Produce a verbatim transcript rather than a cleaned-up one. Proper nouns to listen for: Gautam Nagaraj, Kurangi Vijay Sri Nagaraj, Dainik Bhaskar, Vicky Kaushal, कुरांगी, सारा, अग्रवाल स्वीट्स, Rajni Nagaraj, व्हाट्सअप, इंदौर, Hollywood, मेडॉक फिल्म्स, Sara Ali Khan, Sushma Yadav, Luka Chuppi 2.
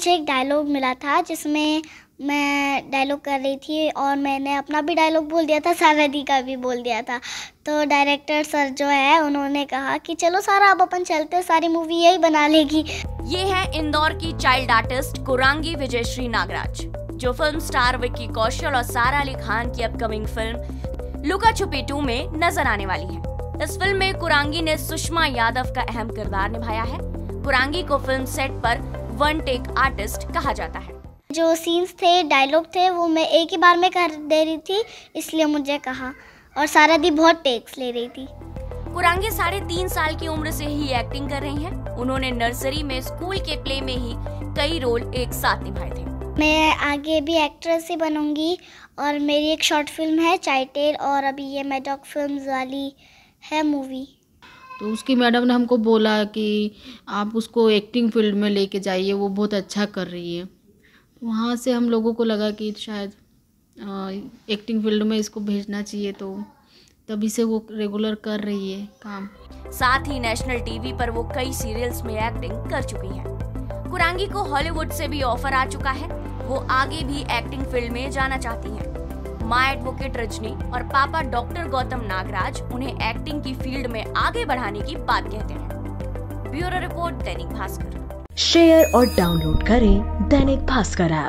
मुझे एक डायलॉग मिला था जिसमें मैं डायलॉग कर रही थी और मैंने अपना भी डायलॉग बोल दिया था, सारा दी का भी बोल दिया था। तो डायरेक्टर सर जो है उन्होंने कहा कि चलो सारा अब अपन चलते हैं, सारी मूवी यही बना लेगी। ये है इंदौर की चाइल्ड आर्टिस्ट कुरांगी विजय श्री नागराज, जो फिल्म स्टार विक्की कौशल और सारा अली खान की अपकमिंग फिल्म लुका छुपी टू में नजर आने वाली है। इस फिल्म में कुरांगी ने सुषमा यादव का अहम किरदार निभाया है। कुरांगी को फिल्म सेट पर वन टेक आर्टिस्ट कहा जाता है। जो सीन्स थे, डायलॉग थे, वो मैं एक ही बार में कर दे रही थी, इसलिए मुझे कहा, और सारा दी बहुत टेक्स ले रही थी। कुरांगी साढ़े तीन साल की उम्र से ही एक्टिंग कर रही हैं। उन्होंने नर्सरी में स्कूल के प्ले में ही कई रोल एक साथ निभाए थे। मैं आगे भी एक्ट्रेस ही बनूंगी और मेरी एक शॉर्ट फिल्म है चाइटेल, और अभी ये मेडॉक फिल्म्स वाली है मूवी। तो उसकी मैडम ने हमको बोला कि आप उसको एक्टिंग फील्ड में लेके जाइए, वो बहुत अच्छा कर रही है। वहाँ से हम लोगों को लगा कि शायद आ, एक्टिंग फील्ड में इसको भेजना चाहिए, तो तभी से वो रेगुलर कर रही है काम। साथ ही नेशनल टीवी पर वो कई सीरियल्स में एक्टिंग कर चुकी है। कुरांगी को हॉलीवुड से भी ऑफर आ चुका है। वो आगे भी एक्टिंग फील्ड में जाना चाहती है। माँ एडवोकेट रजनी और पापा डॉक्टर गौतम नागराज उन्हें एक्टिंग की फील्ड में आगे बढ़ाने की बात कहते हैं। Bureau report, Dainik Bhaskar. Share और डाउनलोड करें दैनिक भास्कर ऐप।